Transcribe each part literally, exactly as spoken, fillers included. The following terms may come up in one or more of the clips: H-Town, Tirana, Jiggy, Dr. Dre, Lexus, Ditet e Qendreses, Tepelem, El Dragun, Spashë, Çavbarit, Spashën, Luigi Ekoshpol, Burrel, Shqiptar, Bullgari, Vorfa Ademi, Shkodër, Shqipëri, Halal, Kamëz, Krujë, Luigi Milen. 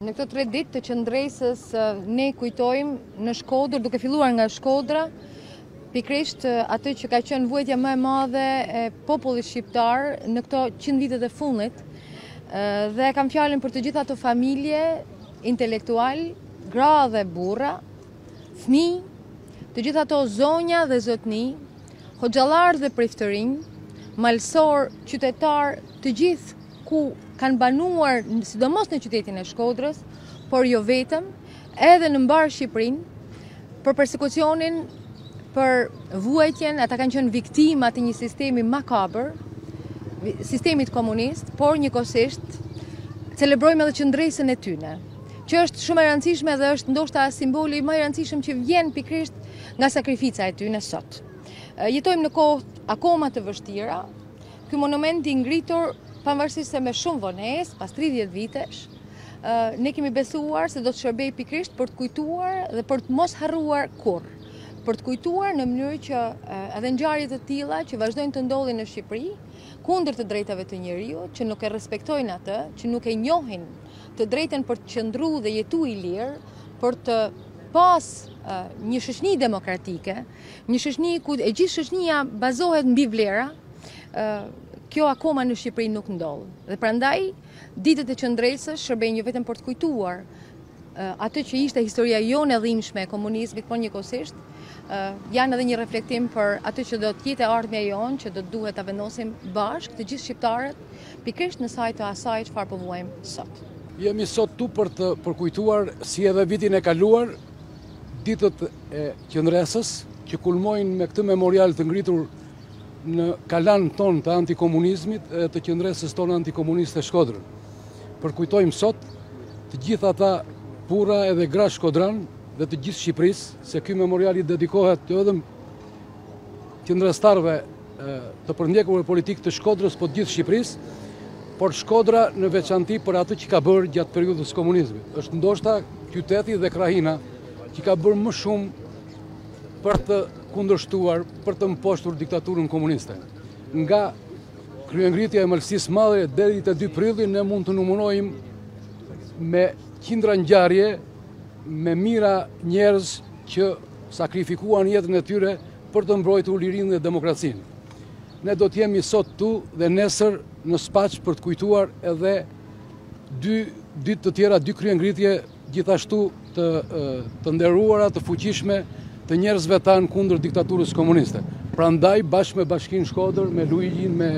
Në këto tre ditë të qëndresës ne kujtojmë në Shkodër, duke filluar nga Shkodra, pikërisht atë që ka qenë vuajtja më e madhe e popullit shqiptar në këto qindë vitet e fundit. Dhe kam fjalën për të gjitha ato familje, intelektual, gra dhe burra, fëmijë, të gjitha ato zonja dhe zotni, hoxhallar dhe priftërinj, malsor, qytetar, të gjithë ku kanë banuar, sidomos në qytetin e Shkodrës, por jo vetëm, edhe në mbar Shqipërinë, për persekucionin, për vuajtjen, ata kanë qenë viktimat e një sistemi makabër, sistemit komunist, por njëkohësisht celebrojmë edhe qëndresën e tyre, që është shumë e rëndësishme dhe është ndoshta simboli më i rëndësishëm që vjen pikërisht nga sakrifica e tyre sot. Jetojmë në kohë akoma të vështira. Ky monument i ngritur pavarësisht se me shumë vonesë, pas tridhjetë vitesh, ne kemi besuar se do të shërbejë pikërisht për të kujtuar dhe për të mos harruar kurrë, për të kujtuar në mënyrë që edhe ngjarje të tilla që vazhdojnë të ndodhin në Shqipëri, kundër të drejtave të njerëzit, që nuk e respektojnë atë, që nuk e njohin të drejtën për të qëndruar dhe jetuar i lirë, për të pasur një shoqëni demokratike, një shoqëni ku e gjithë shoqënia bazohet mbi vlera. Kjo akoma në Shqipëri nuk ndodh. Dhe prandaj, ditët e qëndresës shërbejnë jo vetëm për të kujtuar atë që ishte historia jonë e dhimbshme e komunizmit, por njëkohësisht janë edhe një reflektim për atë që do të jetë e ardhmja jonë, që do duhet ta vendosim bashkë të gjithë shqiptarët, pikërisht në saj të asaj çfarë po vuajmë sot. Jemi sot tu për të përkujtuar si edhe vitin e kaluar ditët e qëndresës që kulmojnë me këtë memorial të ngritur në kalan ton të antikomunizmit e të qëndresës ton antikomuniste Shkodrën. Përkujtojmë sot të gjitha ta pura edhe gra Shkodran dhe të gjithë Shqipëris, se ky memoriali dedikohet të edhe qëndrestarve të përndjekurve politik të Shkodrës po të gjithë Shqipëris, por Shkodra në veçanti për atë që ka bërë gjatë periudhës komunizmit. Është ndoshta qyteti dhe krahina që ka bërë më shumë për të kundërshtuar, për të mposhtur diktaturën komuniste. Nga kryengritja e Malsisë Madhe deri te dy prillit ne mund të numërojmë me qindra ngjarje, me mijëra njerëz që sakrifikuan jetën e tyre për të mbrojtur lirinë dhe demokracinë. Ne do të jemi sot tu dhe nesër në Spashë për të kujtuar edhe dy ditë të tjera, dy kryengritje gjithashtu të të nderuara, të fuqishme të njerëzve tanë kundër diktaturës komuniste. Prandaj, bashkë me Bashkinë Shkodër, me Luigjin, me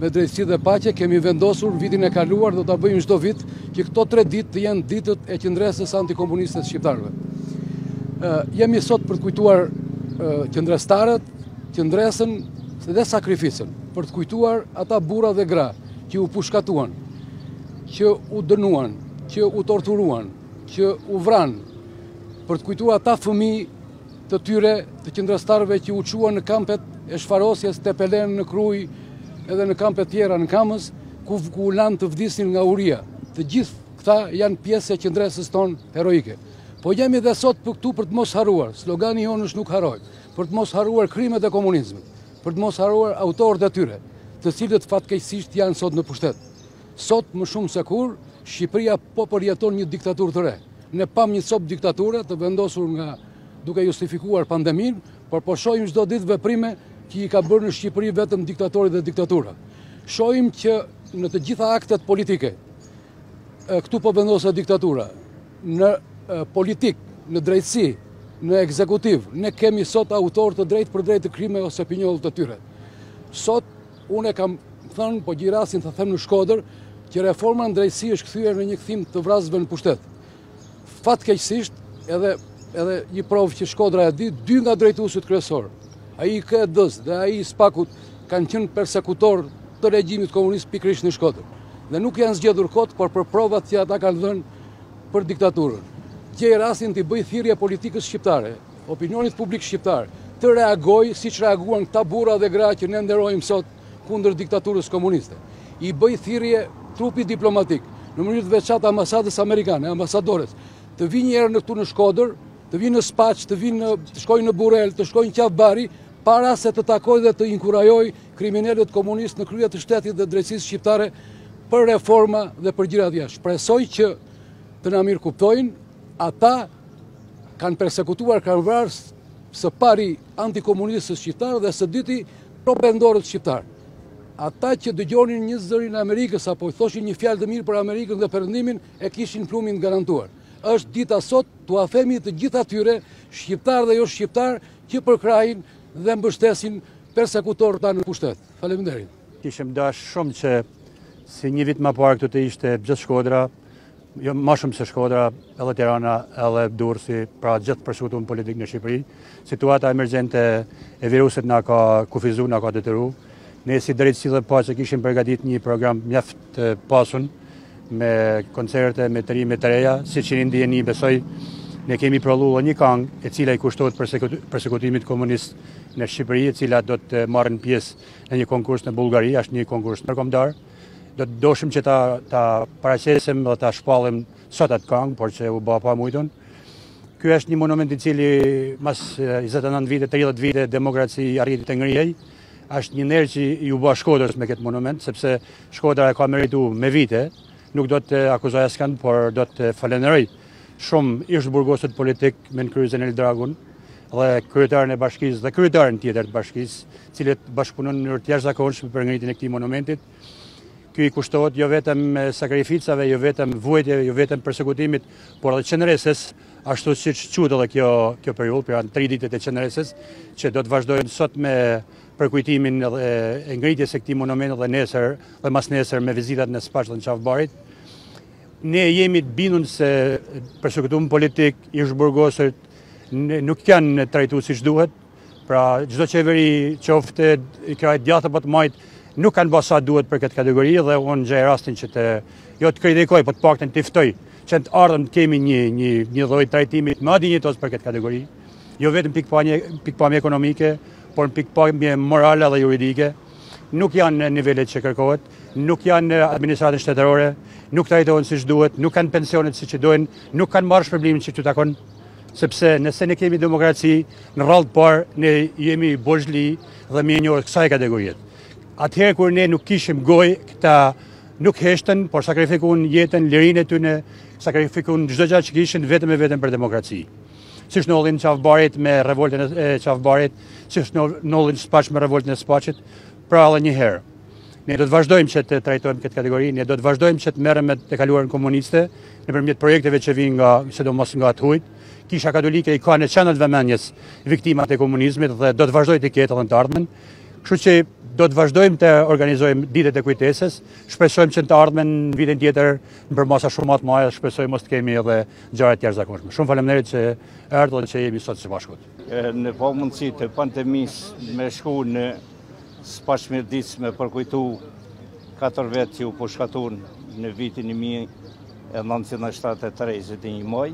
Drejtësi dhe Paqe, kemi vendosur vitin e kaluar, do ta bëjmë çdo vit, që këto tre ditë të jenë ditët e qëndresës antikomuniste shqiptarëve. Jemi sot për të kujtuar qëndrestarët, qëndresën dhe sakrificën, për të kujtuar ata burra dhe gra që u pushkatuan, që u dënuan, që u torturuan, që u vranë, për të kujtuar ata fëmijë të tyre të qëndrestarëve që u çuan në kampet e shfarosjes Tepelem në Krujë edhe në kampet tjera në Kamëz, ku u lanë të vdisin nga uria. Të gjithë këta janë pjesë e qëndresës tonë heroike. Po jemi dhe sot për këtu për të mos harruar, slogani jonë është nuk harroj, për të mos harruar krimet e komunizmit, për të mos harruar autorët e tyre, të cilët fatkeqësisht janë sot në pushtet. Sot më shumë se kur, Shqipëria po përjeton një diktaturë të re. Ne pam një copë diktature të vendosur nga duke justifikuar pandemin, por po shohim çdo ditë veprime që i ka bërë në Shqipëri vetëm diktatorit dhe diktatura. Shohim që në të gjitha aktet politike, këtu po vendoset diktatura, në politik, në drejtësi, në ekzekutiv, ne kemi sot autor të drejtë për drejtë të krime ose pinjollë të tyre. Sot, une kam thënë, po gjirasin të them në Shkodër, që reforma në drejtësi është kthyer në një kthim të vrasëve në pushtet. Fatkeqësisht, edhe edhe një provë që Shkodra e di, dy nga drejtuesit kryesorë, ai i K D-s dhe ai i Spakut, kanë qenë persekutor të regjimit komunist pikërisht në Shkodër. Dhe nuk janë zgjedhur kot, por për provat që ata kanë dhënë për diktaturën. Gjej rastin t'i bëj thirrje politikës shqiptare, opinionit publik shqiptar, të reagojë siç reaguan këta burra dhe gra që ne nderojmë sot kundër diktaturës komuniste. I bëj thirrje trupit diplomatik, në mënyrë të veçantë ambasadës amerikane, ambasadores, të vinë një herë në këtu në Shkodër, të vinë në Spashë, të vinë të shkojnë në Burrel, të shkojnë në Çavbarit, para se të takojë dhe të inkurajojë kriminalët komunistë në krye të shtetit dhe drejtësisë shqiptare për reforma dhe për gjëra të tjera. Shpresoj që të na mirë kuptojnë, ata kanë persekutuar, kanë vrarë së pari antikomunistës shqiptarë dhe së dyti propagandorët shqiptarë. Ata që dëgjonin një zërin Amerikës apo thoshin një fjalë të mirë për Amerikën dhe Perëndimin e kishin plumin të garantuar. Është dita sot t'ua themi të gjithë atyre shqiptarë dhe jo shqiptarë që përkrajnë dhe mbështesin persekutorët tanë në pushtet. Faleminderit. Kishim dashur shumë që si një vit më parë këtu të ishte gjithë Shkodra, jo më shumë se Shkodra, edhe Tirana, edhe Durrësi, pra gjithë përsekutuar politikë në Shqipëri. Situata emergjente e virusit na ka kufizuar, na ka detyruar. Ne si drejtësi dhe paqe kishim përgatitur një program mjaft të pasun me koncerte, me tërime të reja, siç i ndjeni besoj. Ne kemi prodhuar një këngë e cila i kushtohet përsekutimit komunist në Shqipëri, e cila do të marrë pjesë në një konkurs në Bullgari, është një konkurs ndërkombëtar. Do të doshim që ta ta paraqesim dhe ta shpallim sot atë këngë, por që u bë pa mujtun. Ky është një monument i cili mas njëzet e nëntë vite, tridhjetë vite demokraci arriti të ngrihej. Ashtë një nërë që ju bua Shkodrës me këtë monument, sepse Shkodra e ka meritu me vite, nuk do të akuzoj askënd, por do të falenderoj shumë ish burgosët politik me në Krujën El Dragun dhe kryetarën e bashkisë dhe kryetarën tjetër të bashkisë, cilët bashkëpunon në mënyrë të jashtëzakonshme për ngritjen e këtij monumenti. Ky i kushtohet jo vetëm sakrificave, jo vetëm vuajtjeve, jo vetëm përsekutimit, por edhe qëndresës, ashtu siç quhet edhe kjo kjo periudhë, pra tre ditët e qëndresës, që do të vazhdojnë sot me përkujtimin e ngritjes e këtij monumenti dhe nesër dhe mas nesër me vizitat në Spashën dhe në Çavbarit. Ne jemi të bindur se përsekutuesit politik, ish burgosët nuk janë trajtuar siç duhet, pra çdo qeveri qoftë i krahit djathtë apo të majtë nuk kanë bërë sa duhet për këtë kategori dhe unë gjej rastin që të jo të kritikoj, por të paktën të ftoj që të ardhëm të kemi një një një lloj trajtimi më dinjitos për këtë kategori, jo vetëm pikpamje ekonomike, por në pikpamje morale dhe juridike. Nuk janë në nivellet që kërkohet, nuk janë në administratën shtetërore, nuk trajtohen siç duhet, nuk kanë pensionet siç duhen, nuk kanë marrë shpërblimin që t'u takon, sepse nëse ne kemi demokraci, në radhë të parë ne jemi borxhli dhe mirënjohës kësaj kategorie. Atëherë kur ne nuk kishim gojë, këta nuk heshtën, por sakrifikuan jetën, lirinë e tyre, sakrifikuan çdo gjë që kishin vetëm e vetëm për demokraci. Siç ndodhi në Çavbarit me revoltën e Çavbarit, siç ndodhi në Spashë me revoltën e Spashit, pra edhe një herë. Ne do të vazhdojmë që të trajtojmë këtë kategori, ne do të vazhdojmë që të merrem me të kaluarën komuniste nëpërmjet projekteve që vijnë nga, sidomos nga athuajt. Kisha katolike i ka në qendër të vëmendjes viktimat e komunizmit dhe do të vazhdojë të ketë edhe në të ardhmen. Kështu që do të vazhdojmë të organizojmë ditët e kujtesës, shpresojmë që në të ardhmen vitin tjetër nëpërmasa shumë më të mëdha, shpresojmë mos të kemi edhe gjëra të jashtëzakonshme. Shumë faleminderit që erdhët që jemi sot së bashku. Në pamundësi të pandemisë me shku në Spashë Mirdis me përkujtu katër vetë që u përshkatun në vitin një mijë e nëntëqind e shtatëdhjetë e tre, një maj,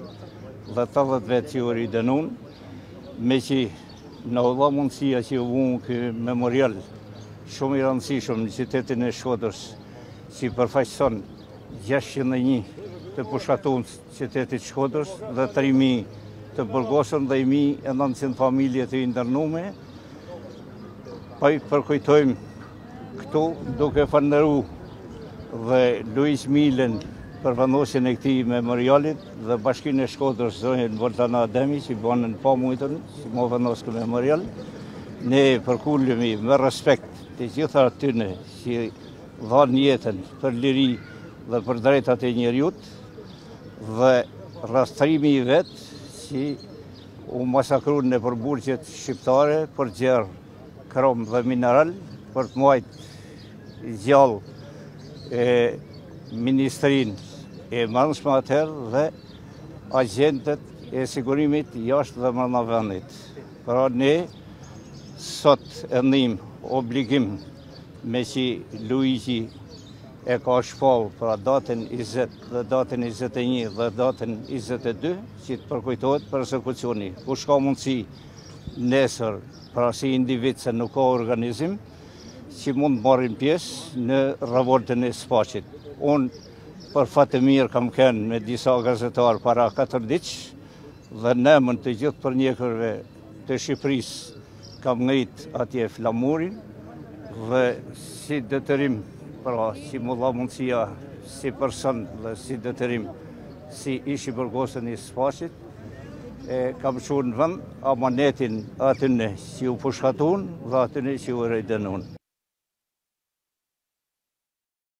dhe tetëdhjetë vetë që u ridenun, me që në ola mundësia që u vunë kë memorial shumë i rëndësishëm në qytetin e Shkodrës, që përfaqëson gjashtëqind e një të përshkatun qytetit Shkodrës dhe tre mijë të burgosën dhe një mijë e nëntëqind familje të internume. Pa i përkujtojmë këtu duke falenderuar dhe Luigi Milen për vendosjen e këtij memorialit dhe Bashkinë e Shkodrës zonjën Vorfa Ademi që banën pa mujtën që më vendos këtë memorial. Ne përkulemi me respekt të gjitha atyre që dhanë jetën për liri dhe për drejtat e njerëzit dhe rrashtrimi i vet që u masakruan në burgjet shqiptare për gjerë krom dhe mineral për të muajt gjallë e ministrinë e mbrojtjes atëherë dhe agentët e sigurimit jashtë dhe brenda vendit. Pra ne sot e ndijmë obligim me që Luigi Ekoshpol pra datën njëzet dhe datën njëzet e një dhe datën njëzet e dy që të përkujtohet përsekucioni. Kush ka mundësi nesër, pra si individ se nuk ka organizim, që mund marrin pjesë në revoltën e Spashit. Unë për fatë mirë kam kënë me disa gazetarë para katër ditë dhe në emër të gjithë përnjekërve të Shqipërisë kam ngrit atje flamurin dhe si detyrim, pra si mulla mundësia si person dhe si detyrim si ishi burgosën I Spashit, e kam qurë në vënd, amanetin atyne si u përshkatun dhe atyne si u rejdënun.